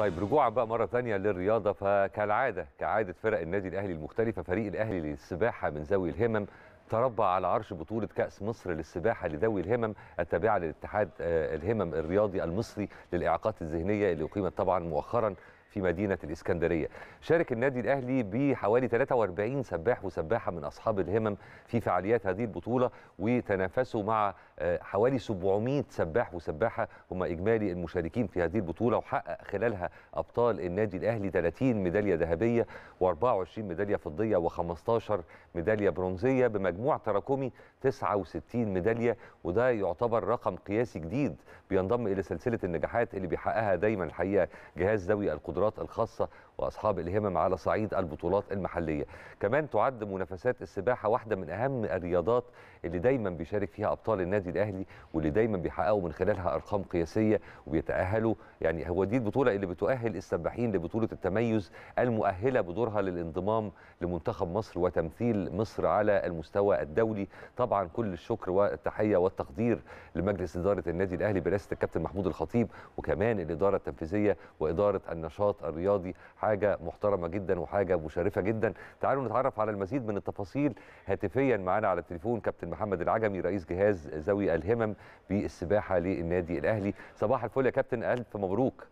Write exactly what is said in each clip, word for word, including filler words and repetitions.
طيب رجوعا بقى مره ثانيه للرياضه، فكالعاده كعاده فرق النادي الاهلي المختلفه، فريق الاهلي للسباحه من ذوي الهمم تربع على عرش بطولة كأس مصر للسباحة لذوي الهمم التابعة للاتحاد الهمم الرياضي المصري للإعاقات الذهنية اللي أقيمت طبعا مؤخرا في مدينة الإسكندرية. شارك النادي الأهلي بحوالي ثلاثة وأربعين سباح وسباحة من أصحاب الهمم في فعاليات هذه البطولة، وتنافسوا مع حوالي سبعمائة سباح وسباحة هم إجمالي المشاركين في هذه البطولة، وحقق خلالها أبطال النادي الأهلي ثلاثين ميدالية ذهبية وأربعة وعشرين ميدالية فضية وخمسة عشر ميدالية برونزية، بمجموع تراكمي تسعة وستين ميدالية، وده يعتبر رقم قياسي جديد بينضم إلى سلسلة النجاحات اللي بيحققها دايما الحقيقة جهاز ذوي القدرات الخاصة وأصحاب الهمم على صعيد البطولات المحلية. كمان تعد منافسات السباحة واحدة من أهم الرياضات اللي دايما بيشارك فيها أبطال النادي الأهلي، واللي دايما بيحققوا من خلالها أرقام قياسية وبيتأهلوا. يعني هو دي البطولة اللي بتؤهل السباحين لبطولة التميز المؤهلة بدورها للانضمام لمنتخب مصر وتمثيل مصر على المستوى الدولي. طبعا كل الشكر والتحية والتقدير لمجلس إدارة النادي الأهلي برئاسة الكابتن محمود الخطيب، وكمان الإدارة التنفيذية وإدارة النشاط الرياضي. حاجة محترمة جدا وحاجة مشرفة جدا. تعالوا نتعرف على المزيد من التفاصيل هاتفيا. معانا على التليفون كابتن محمد العجمي رئيس جهاز ذوي الهمم بالسباحة للنادي الأهلي. صباح الفل يا كابتن، ألف مبروك.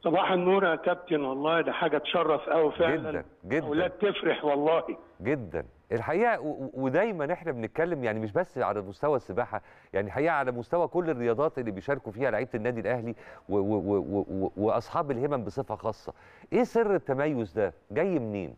صباح النور يا كابتن، والله ده حاجة تشرف قوي فعلا جدا جدا، أولاد تفرح والله جدا الحقيقة. ودايما احنا بنتكلم يعني مش بس على مستوى السباحة، يعني الحقيقة على مستوى كل الرياضات اللي بيشاركوا فيها لعيبة النادي الأهلي وأصحاب الهمم بصفة خاصة. إيه سر التميز ده؟ جاي منين؟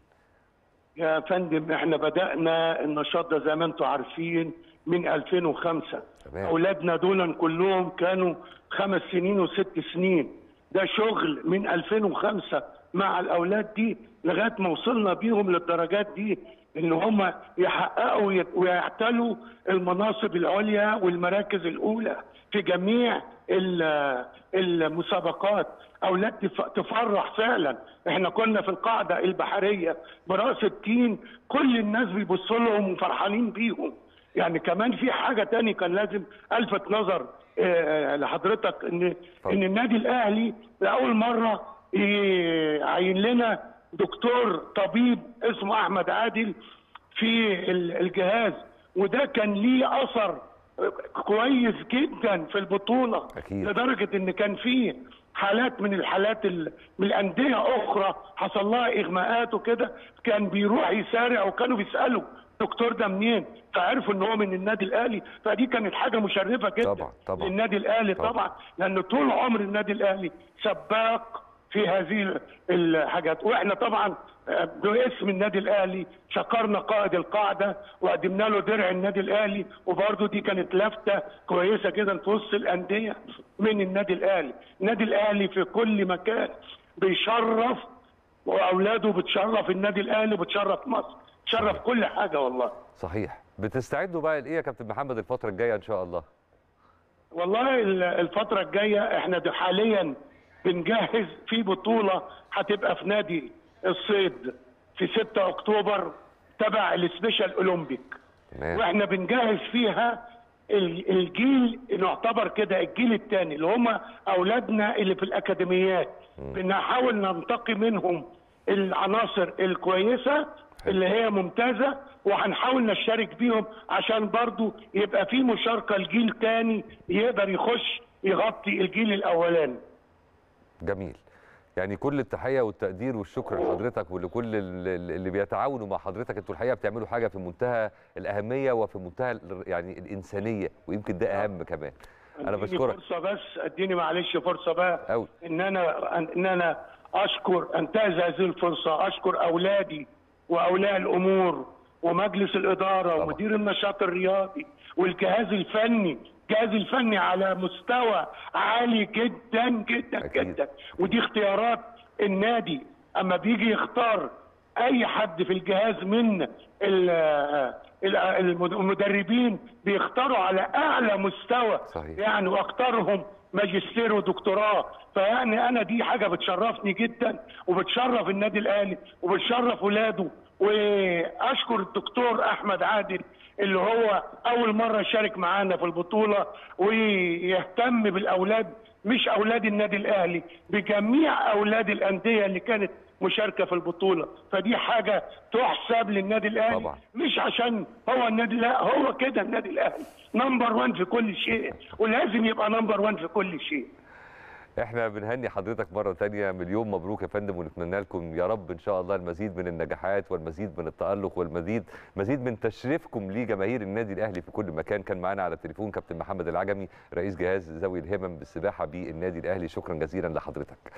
يا فندم احنا بدأنا النشاط ده زي ما انتم عارفين من ألفين وخمسة. تمام. أولادنا دول كلهم كانوا خمس سنين وست سنين، ده شغل من ألفين وخمسة مع الأولاد دي لغاية ما وصلنا بيهم للدرجات دي ان هم يحققوا ويعتلوا المناصب العليا والمراكز الاولى في جميع المسابقات. اولاد تفرح فعلا. احنا كنا في القاعده البحريه برأس التين، كل الناس بيبصوا لهم وفرحانين بيهم. يعني كمان في حاجه تاني كان لازم الفت نظر لحضرتك، ان ان النادي الاهلي لاول مره يعين لنا دكتور طبيب اسمه احمد عادل في الجهاز، وده كان ليه اثر كويس جدا في البطوله. أكيد. لدرجه ان كان فيه حالات من الحالات من الانديه اخرى حصل لها اغماءات وكده، كان بيروح يسارع وكانوا بيسالوا الدكتور ده منين، فعرفوا ان هو من النادي الاهلي. فدي كانت حاجه مشرفه جدا. طبعا طبعا للنادي الاهلي طبعا, طبعًا. لان طول عمر النادي الاهلي سباق في هذه الحاجات، واحنا طبعا باسم النادي الاهلي شكرنا قائد القاعده وقدمنا له درع النادي الاهلي، وبرده دي كانت لافته كويسه جدا في وسط الانديه من النادي الاهلي. النادي الاهلي في كل مكان بيشرف واولاده، بتشرف النادي الاهلي وبتشرف مصر، بتشرف كل حاجه والله. صحيح. بتستعدوا بقى لايه يا كابتن محمد الفتره الجايه ان شاء الله؟ والله الفتره الجايه احنا حاليا بنجهز في بطولة هتبقى في نادي الصيد في ستة أكتوبر تبع السبيشال أولمبيك. تمام. واحنا بنجهز فيها الجيل، نعتبر كده الجيل الثاني اللي هم أولادنا اللي في الأكاديميات. م. بنحاول ننتقي منهم العناصر الكويسة اللي هي ممتازة، وهنحاول نشارك بيهم عشان برضو يبقى في مشاركة لجيل ثاني يقدر يخش يغطي الجيل الأولاني. جميل. يعني كل التحيه والتقدير والشكر لحضرتك ولكل اللي بيتعاونوا مع حضرتك. انتوا الحقيقه بتعملوا حاجه في منتهى الاهميه وفي منتهى يعني الانسانيه، ويمكن ده اهم كمان. انا بشكرك. فرصه بس اديني معلش فرصه بقى أوي. ان انا ان انا اشكر انتهز هذه الفرصه، اشكر اولادي واولياء الامور ومجلس الاداره. طبعا. ومدير النشاط الرياضي والجهاز الفني. الجهاز الفني على مستوى عالي جدا جدا. أكيد. جدا. ودي اختيارات النادي، اما بيجي يختار اي حد في الجهاز من المدربين بيختاروا على اعلى مستوى. صحيح. يعني واختارهم ماجستير ودكتوراه. فيعني انا دي حاجه بتشرفني جدا وبتشرف النادي الاهلي وبتشرف ولاده. واشكر الدكتور احمد عادل اللي هو اول مره شارك معانا في البطوله ويهتم بالاولاد مش اولاد النادي الاهلي، بجميع اولاد الانديه اللي كانت مشاركه في البطوله، فدي حاجه تحسب للنادي الاهلي طبعا. مش عشان هو النادي، لا هو كده النادي الاهلي نمبر واحد في كل شيء، ولازم يبقى نمبر واحد في كل شيء. احنا بنهني حضرتك مره ثانيه، مليون مبروك يا فندم، ونتمنى لكم يا رب ان شاء الله المزيد من النجاحات والمزيد من التالق والمزيد مزيد من تشريفكم لجماهير النادي الاهلي في كل مكان. كان معانا على التليفون كابتن محمد العجمي رئيس جهاز ذوي الهمم بالسباحه بالنادي الاهلي، شكرا جزيلا لحضرتك.